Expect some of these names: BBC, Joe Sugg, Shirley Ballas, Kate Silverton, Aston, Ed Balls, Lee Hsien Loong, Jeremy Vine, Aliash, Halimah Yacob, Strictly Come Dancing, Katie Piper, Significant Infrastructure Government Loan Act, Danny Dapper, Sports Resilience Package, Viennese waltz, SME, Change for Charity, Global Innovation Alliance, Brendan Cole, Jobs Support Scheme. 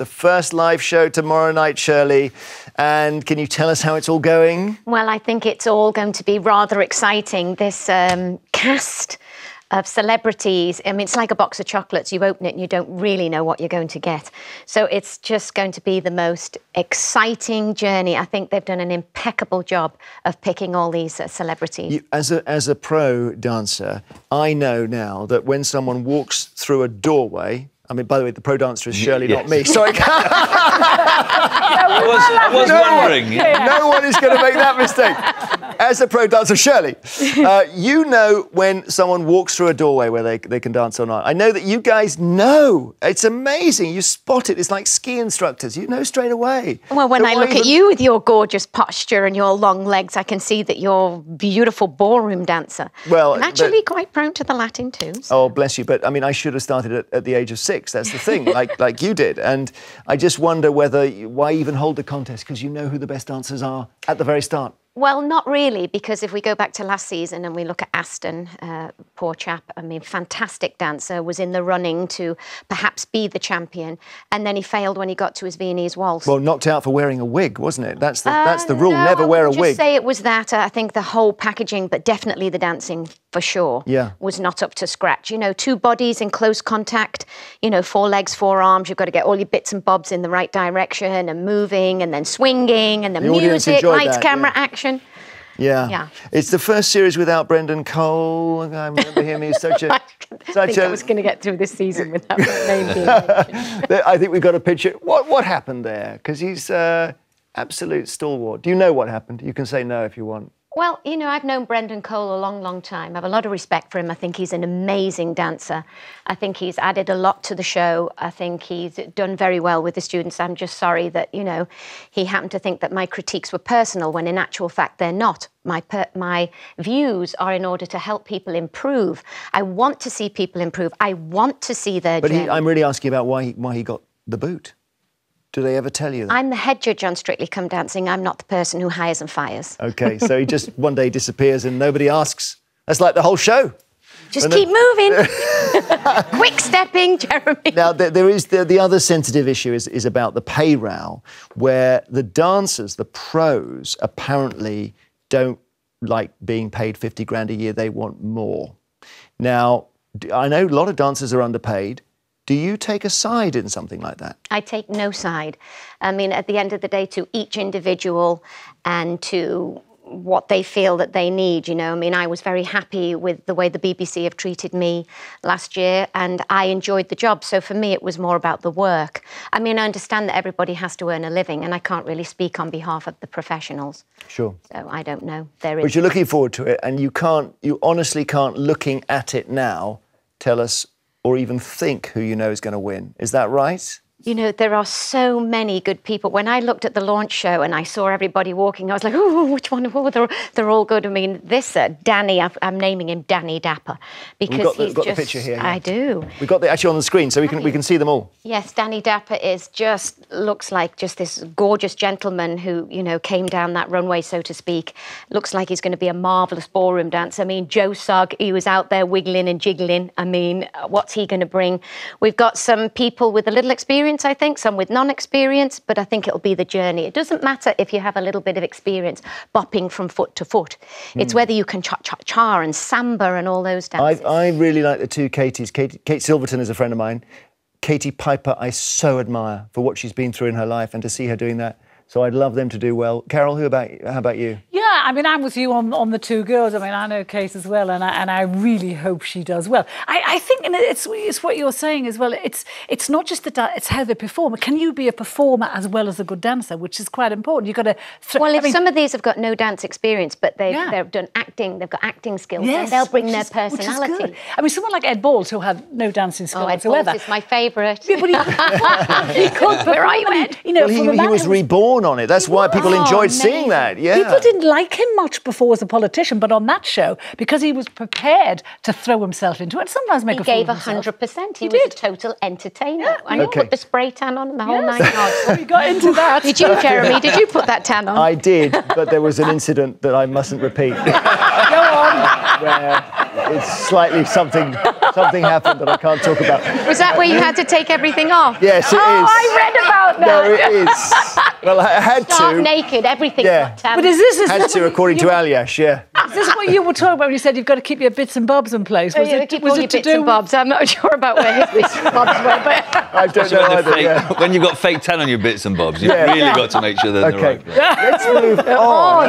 the first live show tomorrow night, Shirley. And can you tell us how it's all going? Well, I think it's all going to be rather exciting. This cast of celebrities. I mean, it's like a box of chocolates. You open it and you don't really know what you're going to get. So it's just going to be the most exciting journey. I think they've done an impeccable job of picking all these celebrities. You, as a pro dancer, I know now that when someone walks through a doorway... I mean, by the way, the pro dancer is Shirley, yes. Not me. Sorry. I was wondering. No one is going to make that mistake. As a pro dancer, Shirley, you know when someone walks through a doorway where they can dance or not. I know that you guys know. It's amazing. You spot it. It's like ski instructors. You know straight away. Well, when I look at you with your gorgeous posture and your long legs, I can see that you're a beautiful ballroom dancer. Well, I'm actually quite prone to the Latin too. So. Oh, bless you. But, I mean, I should have started at the age of 6. That's the thing, like you did. And I just wonder why even hold the contest, because you know who the best dancers are at the very start. Well, not really, because if we go back to last season and we look at Aston, poor chap, I mean, fantastic dancer, was in the running to perhaps be the champion, and then he failed when he got to his Viennese waltz. Well, knocked out for wearing a wig, wasn't it? That's the rule, no, never wear a wig. I would just say it was that, I think the whole packaging, but definitely the dancing, for sure, yeah, was not up to scratch. You know, two bodies in close contact, you know, 4 legs, 4 arms, you've got to get all your bits and bobs in the right direction, and moving, and then swinging, and then the music, lights, that, camera, yeah. Action. Yeah. It's the first series without Brendan Cole. I remember him. He's such a... I was going to get through this season without that name being mentioned. I think we've got a picture. What happened there? Because he's absolute stalwart. Do you know what happened? You can say no if you want. Well, you know, I've known Brendan Cole a long, long time. I have a lot of respect for him. I think he's an amazing dancer. I think he's added a lot to the show. I think he's done very well with the students. I'm just sorry that, you know, he happened to think that my critiques were personal when in actual fact they're not. My views are in order to help people improve. I want to see people improve. I want to see their journey. But I'm really asking about why he got the boot. Do they ever tell you that? I'm the head judge on Strictly Come Dancing. I'm not the person who hires and fires. OK, so he just one day disappears and nobody asks. That's like the whole show. Just keep moving. Quick stepping, Jeremy. Now, there is the other sensitive issue is about the pay row, where the dancers, the pros, apparently don't like being paid 50 grand a year. They want more. Now, I know a lot of dancers are underpaid. Do you take a side in something like that? I take no side. I mean, at the end of the day, to each individual and to what they feel that they need, you know. I mean, I was very happy with the way the BBC have treated me last year, and I enjoyed the job. So for me, it was more about the work. I mean, I understand that everybody has to earn a living, and I can't really speak on behalf of the professionals. Sure. So I don't know. But you're looking forward to it, and you honestly can't, looking at it now, tell us or even think who you know is going to win. Is that right? You know, there are so many good people. When I looked at the launch show and I saw everybody walking, I was like, oh, which one? Oh, they're all good. I mean, this Danny, I'm naming him Danny Dapper because we've got the picture here. Yeah. I do. We've got the actually on the screen, so we can see them all. Yes, Danny Dapper looks like just this gorgeous gentleman who, you know, came down that runway, so to speak. Looks like he's going to be a marvellous ballroom dancer. I mean, Joe Sugg, he was out there wiggling and jiggling. I mean, what's he going to bring? We've got some people with a little experience, I think, some with non-experience, but I think it'll be the journey. It doesn't matter if you have a little bit of experience bopping from foot to foot. It's whether you can cha-cha-cha and samba and all those dances. I really like the two Katies. Kate Silverton is a friend of mine. Katie Piper I so admire for what she's been through in her life and to see her doing that. So I'd love them to do well. Carol, how about you? Yeah, I mean, I'm with you on the two girls. I mean, I know Kate as well, and I really hope she does well. I think, and it's what you're saying as well, it's not just the... It's how they perform. Can you be a performer as well as a good dancer, which is quite important. You've got to... Well, I mean, some of these have got no dance experience, but they've done acting, they've got acting skills, and they'll bring their personality. I mean, someone like Ed Balls, who had no dancing skills whatsoever. Ed Balls is my favourite. Yeah, but he could. Where are you, Ed? You know, well, he was reborn on it. That's why people enjoyed seeing that. Yeah. People didn't like him much before as a politician, but on that show, because he was prepared to throw himself into it, sometimes make a fool of himself. He gave 100%. He was a total entertainer. Yeah. And he put the spray tan on and the whole nine yards. Well, we got into that. Did you, Jeremy? Did you put that tan on? I did, but there was an incident that I mustn't repeat. Go on. Where it's slightly something happened that I can't talk about. Was that where you had to take everything off? Yes, it is. I read about So it is. Well, I had to. Stark naked, everything got tapped. But is this according to Aliash, Is this what you were talking about when you said you've got to keep your bits and bobs in place? Was it keep all your bits and bobs? I'm not sure about where his bits and bobs were, but... I don't know either, When you've got fake tan on your bits and bobs, you've really got to make sure they're in the right place. Let's move on.